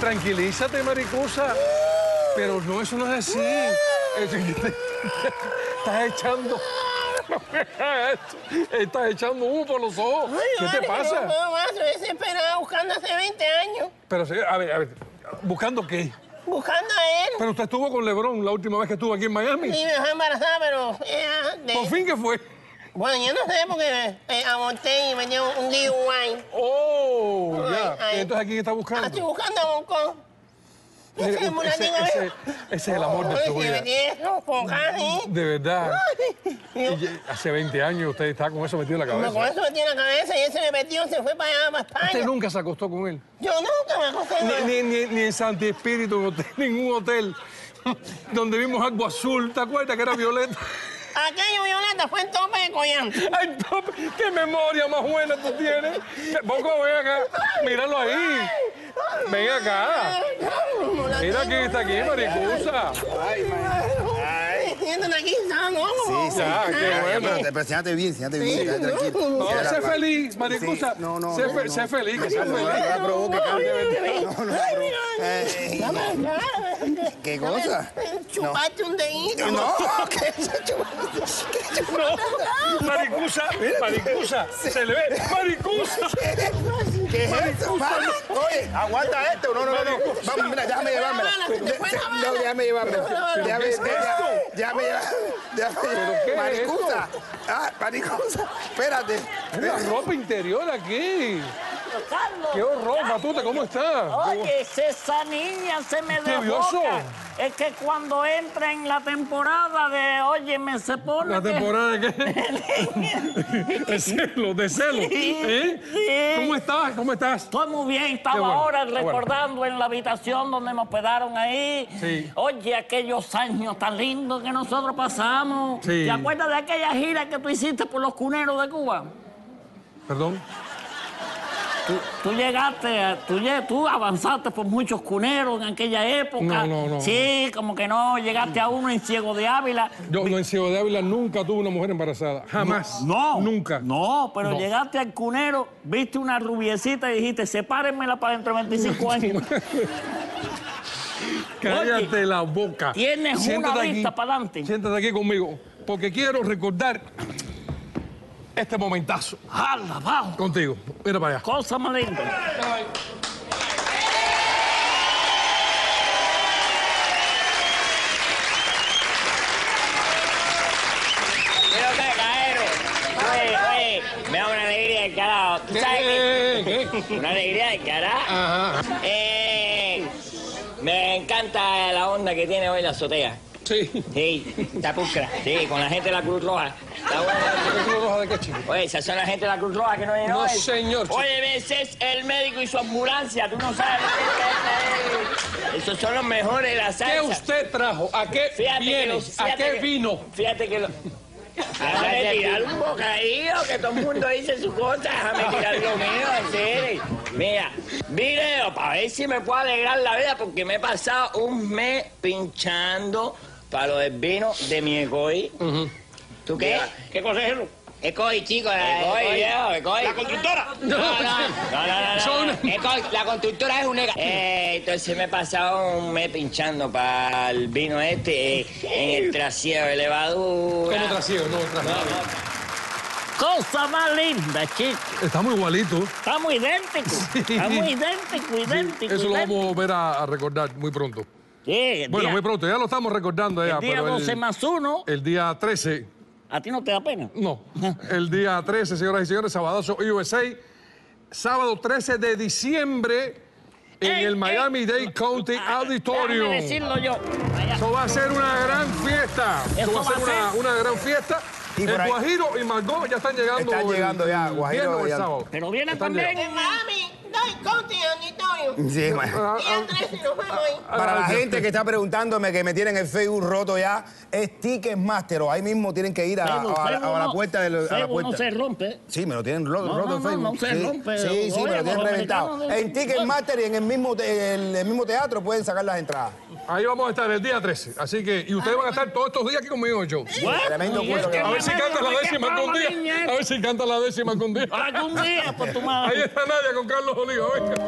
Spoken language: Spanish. Tranquilízate, maricusa. Pero no, eso no es así. Estás echando... No me hagas esto. Estás echando humo por los ojos. Ay, ¿qué te pasa? No puedo más, estoy desesperada buscando hace 20 años. Pero, a ver, ¿buscando qué? Buscando a él. Pero usted estuvo con Lebron la última vez que estuvo aquí en Miami. Sí, me dejó embarazada, pero... ¿Por fin qué fue? Bueno, yo no sé, porque aborté y me dio un DUI. ¡Oh! Ya. Yeah. ¿Entonces a quién está buscando? Estoy buscando a Moncón. Ese es el amor de su vida. De verdad. Hace 20 años usted estaba con eso metido en la cabeza. Con eso metido en la cabeza y él se me metió, se fue para allá, para España. ¿Usted nunca se acostó con él? Yo nunca me acosté con él. Ni en Santi Espíritu, ningún hotel donde vimos algo azul. ¿Te acuerdas que era violeta? Aquello violeta fue en Tope de Collante. ¡Ay, Tope! ¡Qué memoria más buena tú tienes! Poco, ven acá. Míralo ahí. Ven acá. Mira quién está aquí, maricusa. Ay, ay. Siéntate aquí, ¿no? Sí, ya, qué bueno. Pero siéntate bien, siéntate bien. No, sé feliz, maricusa. No, no, no. Sé feliz, que sea feliz. No, no. ¿Qué cosa? Chupate un dedito. No, ¿qué chupate? No, maricusa, se le ve. ¡Maricusa! ¿Qué es esto? Oye, aguanta esto. No. Vamos, mira, déjame llevármela. No, déjame llevármela. Déjame llevármela. Maricusa. Ah, maricusa. Espérate. La ropa interior aquí. Carlos, qué horror, Matuta, ¿cómo estás? Oye, esa niña se me desboca. Es que cuando entra en la temporada de, óyeme, se pone... ¿La temporada de qué? de celo. Sí, ¿eh? Sí. ¿Cómo estás? Estoy muy bien, estaba bueno, ahora recordando en la habitación donde nos hospedaron ahí. Sí. Oye, aquellos años tan lindos que nosotros pasamos. Sí. ¿Te acuerdas de aquella gira que tú hiciste por los cuneros de Cuba? ¿Perdón? Tú avanzaste por muchos cuneros en aquella época. No. Sí, como que no, llegaste a uno en Ciego de Ávila. Yo en Ciego de Ávila nunca tuve una mujer embarazada, jamás. No. Nunca. No, pero llegaste al cunero, viste una rubiecita y dijiste, sepárenmela para dentro de 25 años. Cállate la boca. Tienes siéntate una vista para adelante. Siéntate aquí conmigo, porque quiero recordar... este momentazo. ¡Hala, vamos! Contigo. Mira para allá. Cosa más linda. Mira usted, cajero. Oye, me da una alegría de carajo. ¿Tú sabes qué? Una alegría de carajo. Ajá. Me encanta la onda que tiene hoy la azotea. Sí. Sí, tapuscra. Sí, con la gente de la Cruz Roja. ¿La Cruz Roja de qué, chico? Oye, esas son la gente de la Cruz Roja que no llenó. No, señor. Chico. Oye, ese es el médico y su ambulancia. Tú no sabes lo que es. Esos son los mejores de la salsa. ¿Qué usted trajo? ¿A qué viene? ¿A qué vino? Fíjate que... Déjame tirar un bocadillo, que todo el mundo dice su cosa. Déjame tirar lo mío, en serio. Mira, video, para ver si me puedo alegrar la vida, porque me he pasado un mes pinchando... para lo del vino de mi ECOI. ¿Tú qué? ¿Qué cosa es eso? ECOI, chicos. ECOI. ¿La constructora? No. ECOI, la constructora es un ECOI. Entonces me he pasado un mes pinchando para el vino este en el trasiego de levadura. ¿Cómo trasiego? No. Cosa más linda, chicos. Estamos igualitos. Estamos idénticos. Sí. Estamos idénticos. Eso lo vamos a volver a recordar muy pronto. Sí, bueno, muy pronto, ya lo estamos recordando. El día 12+1. El día 13. ¿A ti no te da pena? No. El día 13, señoras y señores, Sabadazo USA. Sábado 13 de diciembre en el Miami-Dade County Auditorium. Déjame decirlo yo. Eso va a ser una gran fiesta. Eso va a ser una gran fiesta. El Guajiro y Margot ya están llegando. Están llegando ya, Guajiro. El sábado. Pero vienen también en Miami. Sí, para la gente que está preguntándome, que me tienen el Facebook roto ya, es Ticketmaster, o ahí mismo tienen que ir a la puerta de los... Facebook no se rompe. Sí, me lo tienen roto en Facebook. No se rompe. Sí, me lo tienen reventado. En Ticketmaster y en el mismo teatro pueden sacar las entradas. Ahí vamos a estar el día 13, así que... Y ustedes van a estar todos estos días aquí conmigo, yo. Tremendo cuento. A ver si canta la décima con día. A ver si canta la décima con día. Algún día, por tu madre. Ahí está Nadia con Carlos. Venga.